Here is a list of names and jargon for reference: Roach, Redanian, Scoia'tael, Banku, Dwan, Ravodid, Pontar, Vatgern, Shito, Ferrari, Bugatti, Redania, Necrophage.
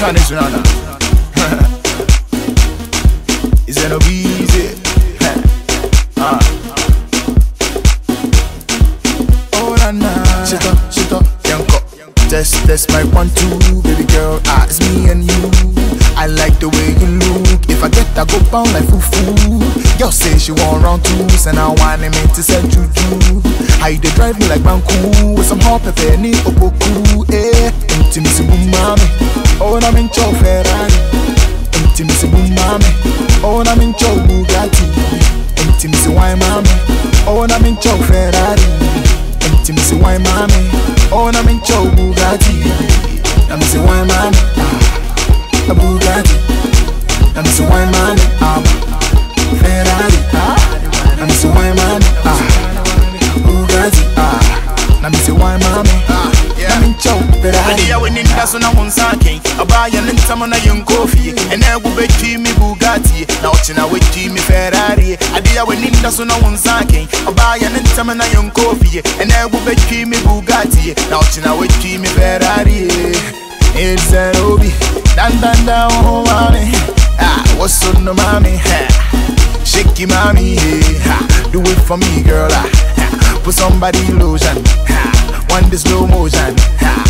turn this round now. It's gonna be easy. Oh na na, Shito, Shito, Yanko. Test my 1, 2, baby girl. Ah, it's me and you. I like the way you look. If I get that, go bound like fufu. Girl say she want round 2s, and I want him to sell juju. How you dey drive me like Banku with some hot pepper ni opoku? Eh, intimacy boom mommy. Oh, and I'm in chow Ferrari. Intimacy boom mommy. Oh, and I'm in chow Bugatti. Intimacy wine mommy. Oh, and I'm in chow Ferrari. Intimacy wine mommy. Oh, and I'm in chow Bugatti. I'm say wine mommy. A Bugatti. I'm say wine mommy. Ferrari. I'm say wine mommy. I'm say why mommy, yeah. I'm in chow, but I did win in Casona on Sanke. I buy an intamana young coffee, and I will bet you me Bugatti. Now, China with Jimmy Ferrari. I did win in Casona on Sanke. I buy an intamana young coffee, and I will bet you me Bugatti. Now, China with Jimmy Ferrari. It's a ruby. Dandanda, oh, mommy. Ah, what's on the mommy? Shaky mommy. Do it for me, girl. Put somebody illusion, one day slow motion.